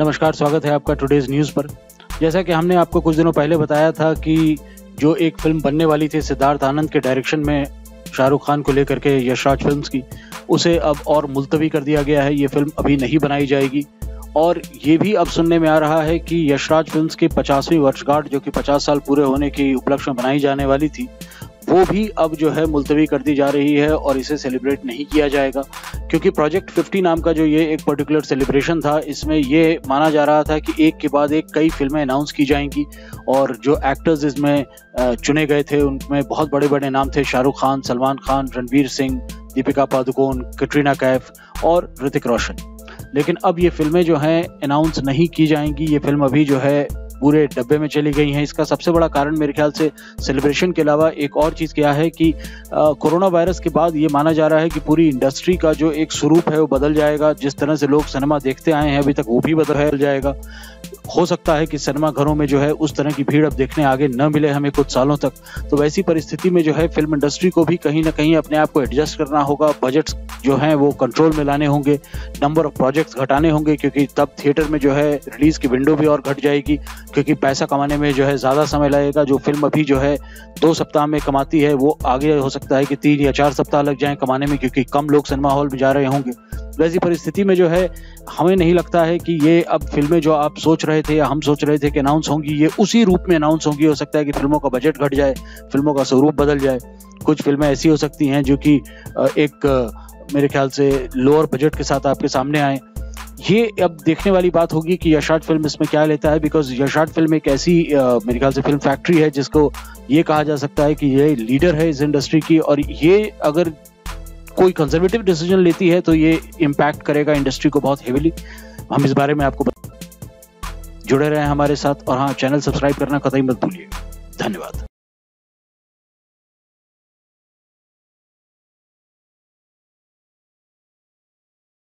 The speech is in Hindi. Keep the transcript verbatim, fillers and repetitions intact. नमस्कार, स्वागत है आपका टुडेज न्यूज़ पर। जैसा कि हमने आपको कुछ दिनों पहले बताया था कि जो एक फिल्म बनने वाली थी सिद्धार्थ आनंद के डायरेक्शन में शाहरुख खान को लेकर के यश राज फिल्म्स की, उसे अब और मुलतवी कर दिया गया है। ये फिल्म अभी नहीं बनाई जाएगी और ये भी अब सुनने में आ रहा है कि यश राज फिल्म्स की पचासवीं वर्षगांठ, जो कि पचास साल पूरे होने के उपलक्ष्य में बनाई जाने वाली थी, वो भी अब जो है मुलतवी कर दी जा रही है और इसे सेलिब्रेट नहीं किया जाएगा, क्योंकि प्रोजेक्ट फिफ्टी नाम का जो ये एक पर्टिकुलर सेलिब्रेशन था, इसमें ये माना जा रहा था कि एक के बाद एक कई फिल्में अनाउंस की जाएंगी और जो एक्टर्स इसमें चुने गए थे उनमें बहुत बड़े बड़े नाम थे। शाहरुख खान, सलमान खान, रणवीर सिंह, दीपिका पादुकोण, कैटरीना कैफ और ऋतिक रोशन। लेकिन अब ये फिल्में जो हैं अनाउंस नहीं की जाएंगी। ये फिल्म अभी जो है पूरे डब्बे में चली गई हैं। इसका सबसे बड़ा कारण मेरे ख्याल से सेलिब्रेशन के अलावा एक और चीज़ क्या है कि कोरोना वायरस के बाद ये माना जा रहा है कि पूरी इंडस्ट्री का जो एक स्वरूप है वो बदल जाएगा। जिस तरह से लोग सिनेमा देखते आए हैं अभी तक, वो भी बदल जाएगा। हो सकता है कि सिनेमा घरों में जो है उस तरह की भीड़ अब देखने आगे न मिले हमें कुछ सालों तक। तो वैसी परिस्थिति में जो है फिल्म इंडस्ट्री को भी कहीं ना कहीं अपने आप को एडजस्ट करना होगा। बजट्स जो हैं वो कंट्रोल में लाने होंगे, नंबर ऑफ प्रोजेक्ट्स घटाने होंगे, क्योंकि तब थिएटर में जो है रिलीज़ की विंडो भी और घट जाएगी, क्योंकि पैसा कमाने में जो है ज़्यादा समय लगेगा। जो फिल्म अभी जो है दो सप्ताह में कमाती है वो आगे हो सकता है कि तीन या चार सप्ताह लग जाएँ कमाने में, क्योंकि कम लोग सिनेमा हॉल में जा रहे होंगे। वैसी परिस्थिति में जो है हमें नहीं लगता है कि ये अब फिल्में जो आप सोच रहे थे या हम सोच रहे थे कि अनाउंस होंगी, ये उसी रूप में अनाउंस होंगी। हो सकता है कि फिल्मों का बजट घट जाए, फिल्मों का स्वरूप बदल जाए। कुछ फिल्में ऐसी हो सकती हैं जो कि एक मेरे ख्याल से लोअर बजट के साथ आपके सामने आए। ये अब देखने वाली बात होगी कि यश राज फिल्म इसमें क्या लेता है, बिकॉज यश राज फिल्म एक ऐसी मेरे ख्याल से फिल्म फैक्ट्री है जिसको ये कहा जा सकता है कि ये लीडर है इस इंडस्ट्री की, और ये अगर कोई कंजर्वेटिव डिसीजन लेती है तो ये इम्पैक्ट करेगा इंडस्ट्री को बहुत हेविली। हम इस बारे में आपको जुड़े रहें हमारे साथ, और हाँ, चैनल सब्सक्राइब करना कतई मत भूलिए। धन्यवाद।